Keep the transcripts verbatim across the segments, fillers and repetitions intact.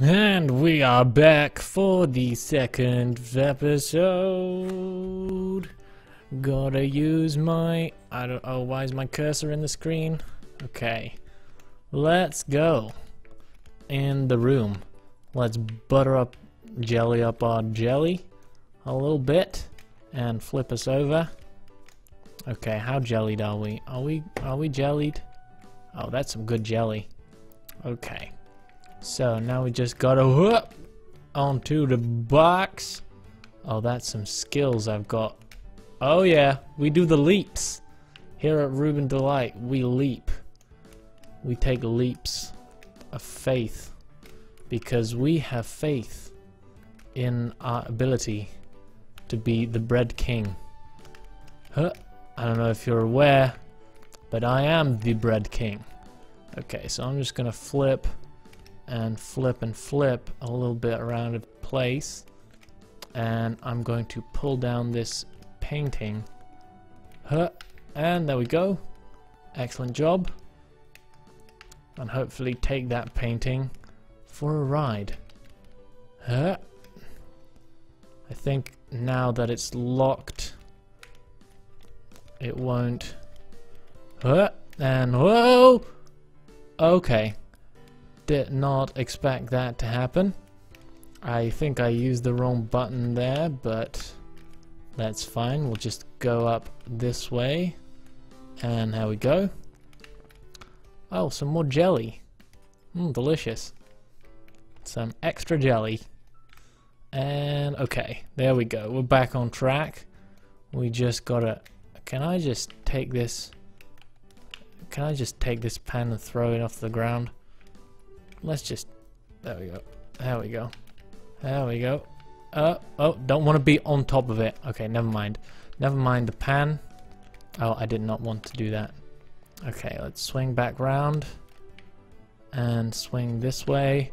And we are back for the second episode. Gotta use my... I don't... Oh, why is my cursor in the screen? Okay. Let's go. In the room. Let's butter up, jelly up our jelly a little bit. And flip us over. Okay, how jellied are we? Are we... Are we jellied? Oh, that's some good jelly. Okay. So now we just gotta whoop onto the box. Oh, that's some skills I've got. Oh yeah, we do the leaps. Here at Ruben Delight, we leap. We take leaps of faith because we have faith in our ability to be the bread king. Huh? I don't know if you're aware, but I am the bread king. Okay, so I'm just gonna flip and flip and flip a little bit around the place, and I'm going to pull down this painting. Huh, and there we go. Excellent job. And hopefully take that painting for a ride. Huh. I think now that it's locked, it won't. Huh, and whoa. Okay. Did not expect that to happen. I think I used the wrong button there, but that's fine. We'll just go up this way, and there we go. Oh, some more jelly. Mm, delicious. Some extra jelly. And okay, there we go. We're back on track. We just gotta... Can I just take this? Can I just take this pan and throw it off the ground? Let's just, there we go, there we go, there we go. Uh, oh, don't want to be on top of it. Okay, never mind. Never mind the pan. Oh, I did not want to do that. Okay, let's swing back round and swing this way.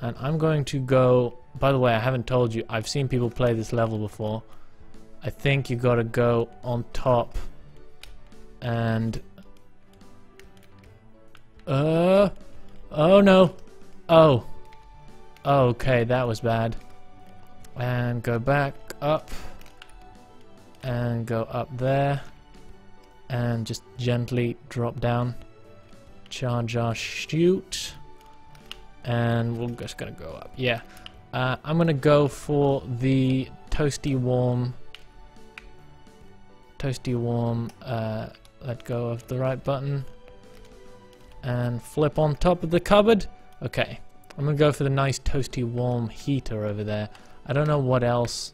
And I'm going to go, by the way, I haven't told you, I've seen people play this level before. I think you got to go on top and, uh... oh no. Oh. Okay, that was bad. And go back up. And go up there. And just gently drop down. Charge our chute. And we're just gonna go up. Yeah. Uh, I'm gonna go for the toasty warm. Toasty warm. Uh, let go of the right button. And flip on top of the cupboard. Okay, I'm gonna go for the nice toasty warm heater over there. I don't know what else.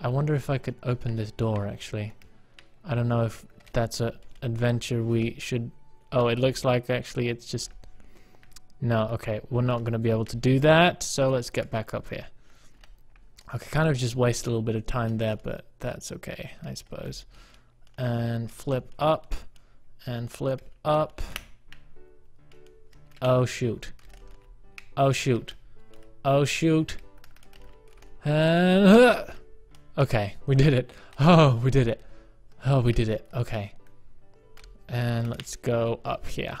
I wonder if I could open this door actually. I don't know if that's a adventure we should... Oh, it looks like actually it's just... No, okay, we're not gonna be able to do that, so let's get back up here. I could kind of just waste a little bit of time there, but that's okay, I suppose. And flip up, and flip up. Oh shoot. Oh shoot. Oh shoot. And uh, okay, we did it. Oh, we did it. Oh, we did it. Okay. And let's go up here.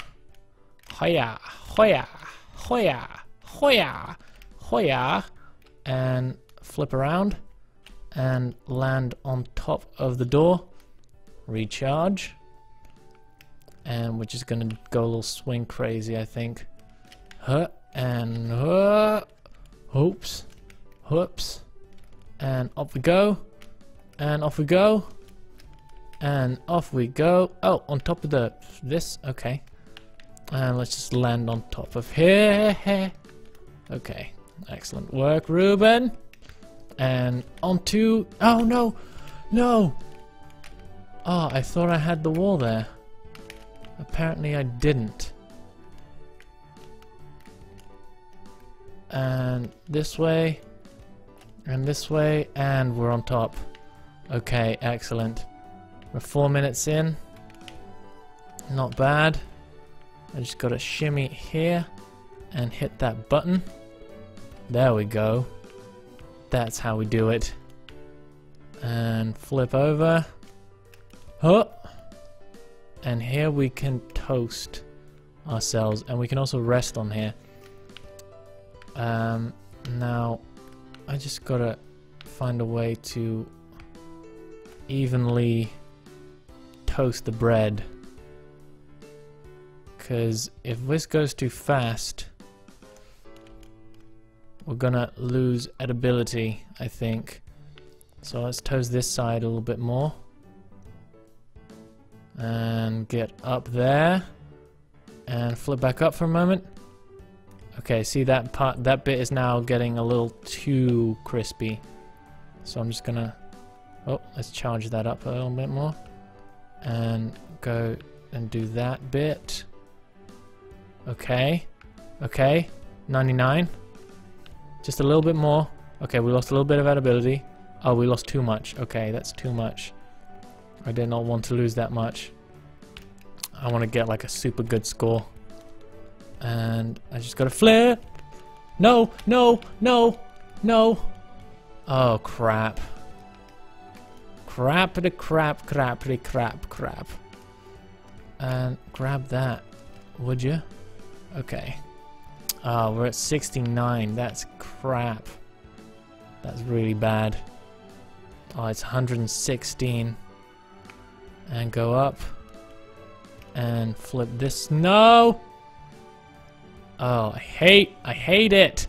Hoya, hoya, hoya, hoya, hoya. And flip around and land on top of the door. Recharge. And we're just gonna go a little swing crazy, I think. Huh, and huh, oops, oops, and off we go, and off we go, and off we go. Oh, on top of the this, okay. And let's just land on top of here. Okay, excellent work, Ruben. And onto... Oh no, no. Oh, I thought I had the wall there. Apparently I didn't. And this way, and this way, and we're on top. Okay, excellent. We're four minutes in. Not bad. I just gotta shimmy here and hit that button. There we go. That's how we do it. And flip over. Huh. And here we can toast ourselves, and we can also rest on here. Um, now I just gotta find a way to evenly toast the bread, because if this goes too fast we're gonna lose edibility, I think. So let's toast this side a little bit more and get up there and flip back up for a moment. Okay, see, that part, that bit is now getting a little too crispy, so I'm just gonna, oh, let's charge that up a little bit more and go and do that bit. Okay, okay, ninety-nine, just a little bit more. Okay, we lost a little bit of edibility. Oh, we lost too much. Okay, that's too much. I did not want to lose that much. I want to get like a super good score, and I just gotta flip. No, no, no, no. Oh crap, crapity crap, crapity crap, crap. And grab that, would you? Okay. Ah, oh, we're at sixty-nine. That's crap. That's really bad. Oh, it's one hundred sixteen. And go up. And flip this. No! Oh, I hate, I hate it.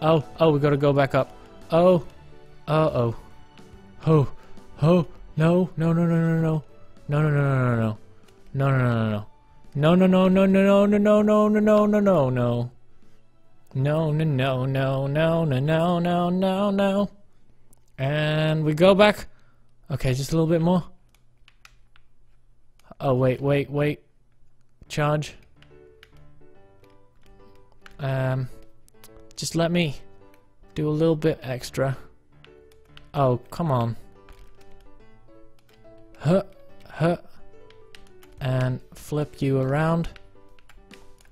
Oh, oh, we gotta go back up. Oh, uh-oh. Oh, oh, no, no, no, no, no, no. No, no, no, no, no, no, no, no, no, no. No no no no no no no no no no no no no no no no no no no no no no, and we go back. Okay, just a little bit more. Oh wait wait wait, charge. Um, just let me do a little bit extra. Oh come on. Huh huh. And flip you around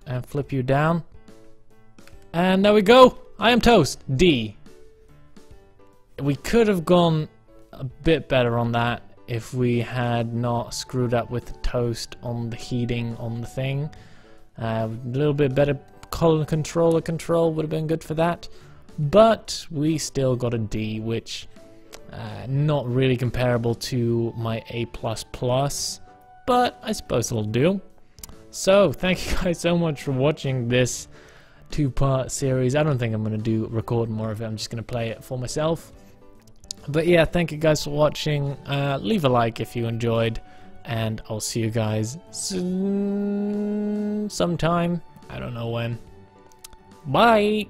and flip you down, and there we go. I am toast. D. We could have gone a bit better on that if we had not screwed up with the toast on the heating on the thing. Uh, a little bit better column controller control would have been good for that, but we still got a D, which uh, not really comparable to my A plus plus. But I suppose it'll do. So thank you guys so much for watching this two-part series. I don't think I'm gonna do record more of it. I'm just gonna play it for myself. But yeah, thank you guys for watching. Uh, leave a like if you enjoyed, and I'll see you guys soon, sometime. I don't know when. Bye.